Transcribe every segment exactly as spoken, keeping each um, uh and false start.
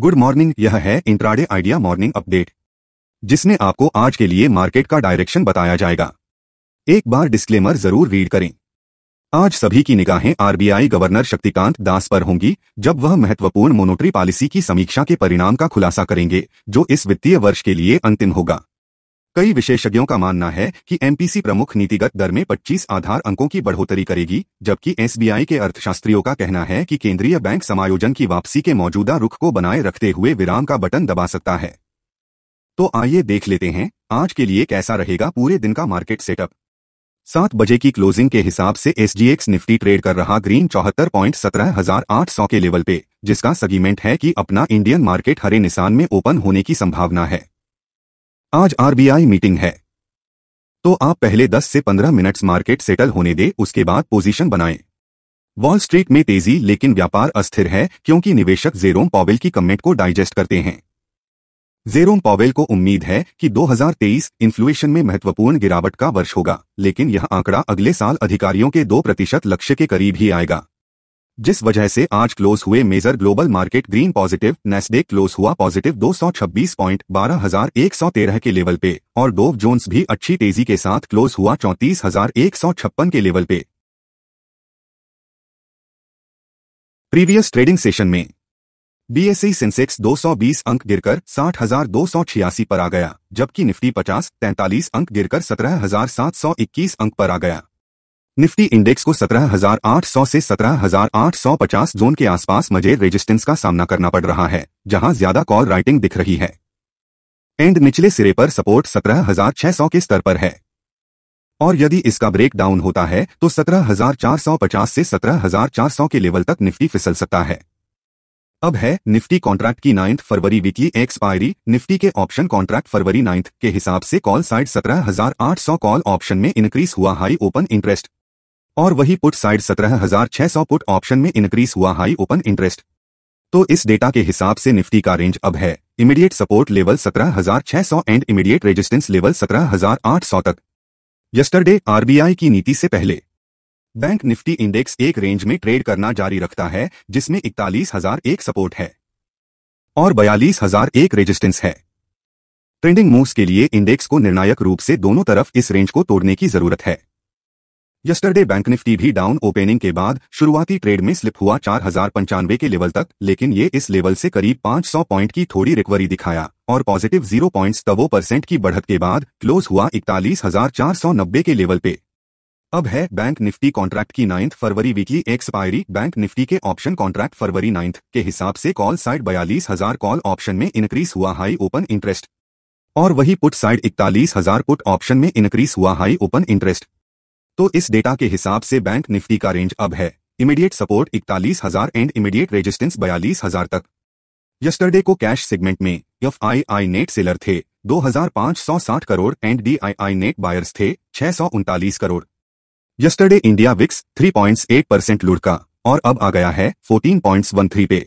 Good morning, यह है intraday idea morning update जिसने आपको आज के लिए मार्केट का डायरेक्शन बताया जाएगा। एक बार डिस्क्लेमर जरूर रीड करें। आज सभी की निगाहें आरबीआई गवर्नर शक्तिकांत दास पर होंगी जब वह महत्वपूर्ण मॉनेटरी पॉलिसी की समीक्षा के परिणाम का खुलासा करेंगे जो इस वित्तीय वर्ष के लिए अंतिम होगा। कई विशेषज्ञों का मानना है कि एमपीसी प्रमुख नीतिगत दर में पच्चीस आधार अंकों की बढ़ोतरी करेगी, जबकि एसबीआई के अर्थशास्त्रियों का कहना है कि केंद्रीय बैंक समायोजन की वापसी के मौजूदा रुख को बनाए रखते हुए विराम का बटन दबा सकता है। तो आइए देख लेते हैं आज के लिए कैसा रहेगा पूरे दिन का मार्केट सेटअप। सात बजे की क्लोजिंग के हिसाब से एसजीएक्स निफ्टी ट्रेड कर रहा ग्रीन चौहत्तर पॉइंट सत्रह हजार आठ सौ के लेवल पे, जिसका सेगमेंट है कि अपना इंडियन मार्केट हरे निशान में ओपन होने की संभावना है। आज आरबीआई मीटिंग है तो आप पहले दस से पंद्रह मिनट्स मार्केट सेटल होने दें, उसके बाद पोजीशन बनाएं। वॉल स्ट्रीट में तेजी लेकिन व्यापार अस्थिर है क्योंकि निवेशक जेरोम पॉवेल की कमेंट को डाइजेस्ट करते हैं। जेरोम पॉवेल को उम्मीद है कि दो हज़ार तेईस इन्फ्लेशन में महत्वपूर्ण गिरावट का वर्ष होगा, लेकिन यह आंकड़ा अगले साल अधिकारियों के दो प्रतिशत लक्ष्य के करीब ही आएगा, जिस वजह से आज क्लोज हुए major global market green positive. Nasdaq close हुआ पॉजिटिव दो सौ छब्बीस पॉइंट बारह हज़ार एक सौ तेरह के लेवल पे और डोव जोन्स भी अच्छी तेजी के साथ क्लोज हुआ चौंतीस हज़ार एक सौ छप्पन के लेवल पे। प्रीवियस ट्रेडिंग सेशन में बीएसई सेंसेक्स दो सौ बीस अंक गिरकर साठ हज़ार दो सौ छियासी पर आ गया, जबकि निफ्टी पचास तैंतालीस अंक गिरकर सत्रह हज़ार सात सौ इक्कीस अंक पर आ गया। निफ्टी इंडेक्स को सत्रह हज़ार आठ सौ से सत्रह हज़ार आठ सौ पचास जोन के आसपास मजेर रेजिस्टेंस का सामना करना पड़ रहा है, जहां ज्यादा कॉल राइटिंग दिख रही है। एंड निचले सिरे पर सपोर्ट सत्रह हज़ार छह सौ के स्तर पर है और यदि इसका ब्रेक डाउन होता है तो सत्रह हज़ार चार सौ पचास से सत्रह हज़ार चार सौ के लेवल तक निफ्टी फिसल सकता है। अब है निफ्टी कॉन्ट्रैक्ट की नाइन्थ फरवरी वीकली एक्सपायरी। निफ्टी के ऑप्शन कॉन्ट्रैक्ट फरवरी नाइन्थ के हिसाब से कॉल साइड सत्रह हज़ार आठ सौ कॉल ऑप्शन में इंक्रीज हुआ हाई ओपन इंटरेस्ट और वही पुट साइड सत्रह हज़ार छह सौ पुट ऑप्शन में इंक्रीज हुआ हाई ओपन इंटरेस्ट। तो इस डेटा के हिसाब से निफ्टी का रेंज अब है इमीडिएट सपोर्ट लेवल सत्रह हज़ार छह सौ एंड इमीडिएट रेजिस्टेंस लेवल सत्रह हज़ार आठ सौ तक। यस्टरडे आरबीआई की नीति से पहले बैंक निफ्टी इंडेक्स एक रेंज में ट्रेड करना जारी रखता है जिसमें इकतालीस हज़ार एक सपोर्ट है और बयालीस हज़ार एक रेजिस्टेंस है। ट्रेंडिंग मूव्स के लिए इंडेक्स को निर्णायक रूप से दोनों तरफ इस रेंज को तोड़ने की जरूरत है। यस्टरडे बैंक निफ्टी भी डाउन ओपनिंग के बाद शुरुआती ट्रेड में स्लिप हुआ चार हजार पंचानवे के लेवल तक, लेकिन ये इस लेवल से करीब पाँच सौ पॉइंट की थोड़ी रिकवरी दिखाया और positive zero point two percent की बढ़त के बाद क्लोज हुआ इकतालीस हजार चार सौ नब्बे के लेवल पे। अब है बैंक निफ्टी कॉन्ट्रैक्ट की नाइन्थ फरवरी वीकली एक्सपायरी। बैंक निफ्टी के ऑप्शन कॉन्ट्रैक्ट फरवरी नाइन्थ के हिसाब से कॉल साइड बयालीस हजार कॉल ऑप्शन में इंक्रीज हुआ हाई ओपन इंटरेस्ट और वही पुट साइड इकतालीस हजार पुट ऑप्शन में इंक्रीज हुआ हाई ओपन इंटरेस्ट। तो इस डेटा के हिसाब से बैंक निफ्टी का रेंज अब है इमीडिएट सपोर्ट इकतालीस हज़ार एंड इमीडिएट रेजिस्टेंस बयालीस हज़ार तक। यस्टरडे को कैश सेगमेंट में एफआईआई नेट सेलर थे दो हज़ार पाँच सौ साठ crore and DII net buyers थे छह सौ उनतालीस करोड़। यस्टरडे इंडिया विक्स तीन पॉइंट आठ परसेंट लुढ़का और अब आ गया है चौदह पॉइंट एक तीन पे।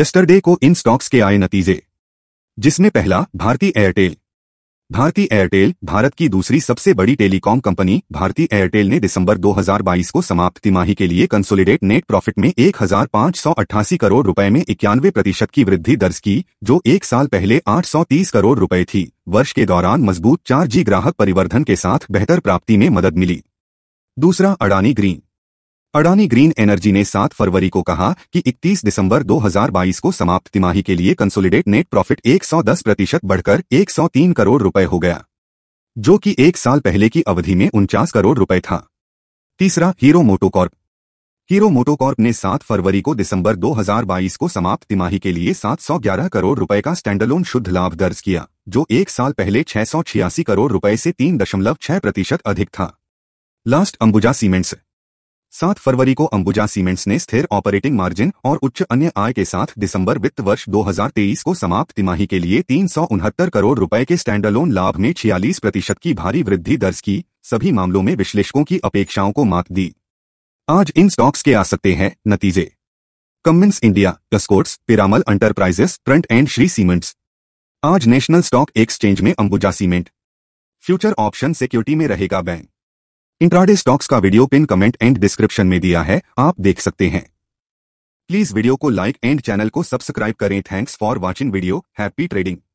यस्टरडे को इन स्टॉक्स के आए नतीजे, जिसमें पहला भारती एयरटेल। भारती एयरटेल भारत की दूसरी सबसे बड़ी टेलीकॉम कंपनी भारती एयरटेल ने दिसंबर दो हज़ार बाईस को समाप्त तिमाही के लिए कंसोलिडेट नेट प्रॉफिट में एक हज़ार पाँच सौ अट्ठासी करोड़ रुपए में इक्यानवे प्रतिशत की वृद्धि दर्ज की, जो एक साल पहले आठ सौ तीस करोड़ रुपए थी। वर्ष के दौरान मजबूत चार जी ग्राहक परिवर्धन के साथ बेहतर प्राप्ति में मदद मिली। दूसरा Adani green. Adani green energy ने सात फरवरी को कहा कि इकतीस दिसंबर दो हज़ार बाईस को समाप्त तिमाही के लिए कंसोलिडेट नेट प्रॉफिट एक सौ दस प्रतिशत बढ़कर एक सौ तीन करोड़ रुपए हो गया, जो कि एक साल पहले की अवधि में उनचास करोड़ रुपए था। तीसरा हीरो मोटोकॉर्प। हीरो मोटोकॉर्प ने सात फरवरी को दिसंबर दो हज़ार बाईस को समाप्त तिमाही के लिए सात सौ ग्यारह करोड़ रुपए का स्टैंडअलोन शुद्ध लाभ दर्ज किया, जो एक साल पहले छह सौ छियासी करोड़ रुपए से तीन दशमलव छह प्रतिशत अधिक था। Last Ambuja cements. सात फरवरी को अंबुजा सीमेंट्स ने स्थिर ऑपरेटिंग मार्जिन और उच्च अन्य आय के साथ दिसंबर वित्त वर्ष दो हज़ार तेईस को समाप्त तिमाही के लिए तीन सौ उनहत्तर करोड़ रुपए के स्टैंडअलोन लाभ में छियालीस प्रतिशत की भारी वृद्धि दर्ज की। सभी मामलों में विश्लेषकों की अपेक्षाओं को मात दी। आज इन स्टॉक्स के आ सकते हैं नतीजे। Cummins India, कस्कोर्ट्स, Piramal enterprises, front end Shree cements. आज नेशनल स्टॉक एक्सचेंज में Ambuja cement future option security में रहेगा। बैंक इंट्राडे स्टॉक्स का video pin, comment and description में दिया है, आप देख सकते हैं। प्लीज वीडियो को लाइक एंड चैनल को सब्सक्राइब करें। Thanks for watching video. Happy trading.